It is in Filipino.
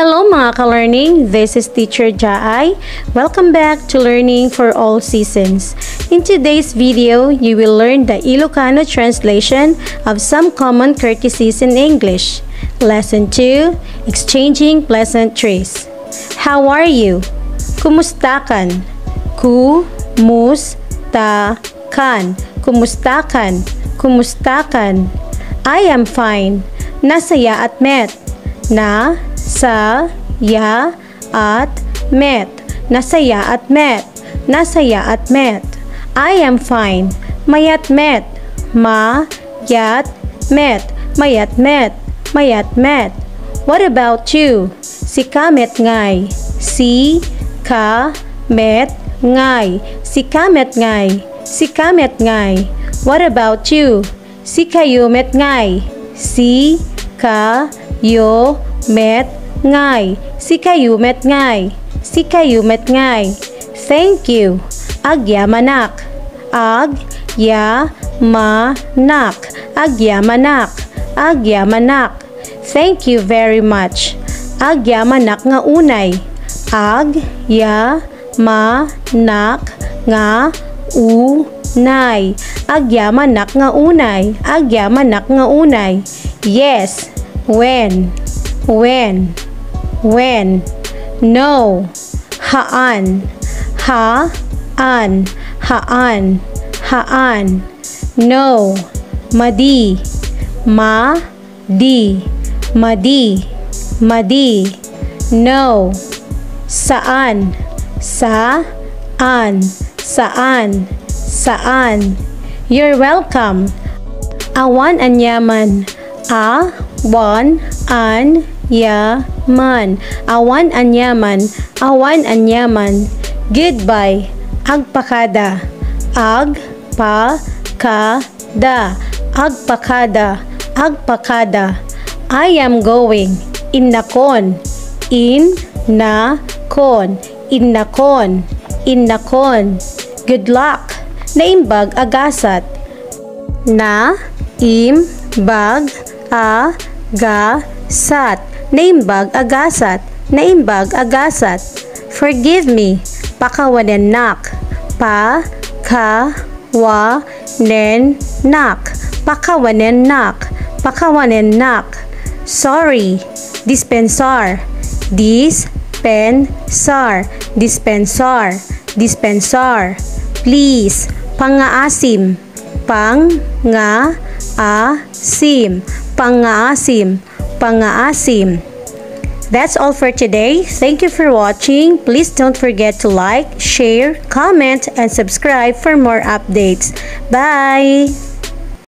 Hello mga ka-learning, this is Teacher Jha I. Welcome back to Learning for All Seasons. In today's video, you will learn the Ilocano translation of some common courtesies in English. Lesson 2, Exchanging Pleasantries. How are you? Kumustakan. Ku-mus-ta-kan. Kumustakan. Kumustakan. I am fine. Nasaya at met. Nasaya at met. Nasaya at met. Nasaya at met. I am fine. Mayat-met. Ma-yat-met. Mayat-met. Mayat-met. What about you? Sika-met-ngay. Si-ka-met-ngay. Sika-met-ngay. Sika-met-ngay. What about you? Sika-yo-met-ngay. Si-ka-yo-met-ngay. Sika-yo-met-ngay. Sika-yo-met-ngay. Thank you. Agya manak. Agya manak. Agya manak. Agya manak. Thank you very much. Agya manak nga unay. Agya manak nga unay. Agya manak nga unay. Agya manak nga unay. Yes. When. When. When. No. Haan. Haan. Haan. Haan. No. Madi. Madi. Madi. Madi. No. Saan. Saan. Saan. Saan. You're welcome. Awan anyaman. Awan anyaman. Awan anyaman. Awan anyaman. Goodbye. Agpakada. Agpakada. Agpakada. Agpakada. I am going. In-na-con. In-na-con. In-na-con. In-na-con. Good luck. Naimbag agasat. Naimbag agasat. Naimbag agasat. Naimbag agasat. Forgive me. Pakawanenak. Pakawanenak. Pakawanenak. Pakawanenak. Sorry. Dispensar. Dispensar. Dispensar. Dispensar. Please. Pangaasim. Pangaasim. Pangaasim. Pangaasim. That's all for today. Thank you for watching. Please don't forget to like, share, comment, and subscribe for more updates. Bye!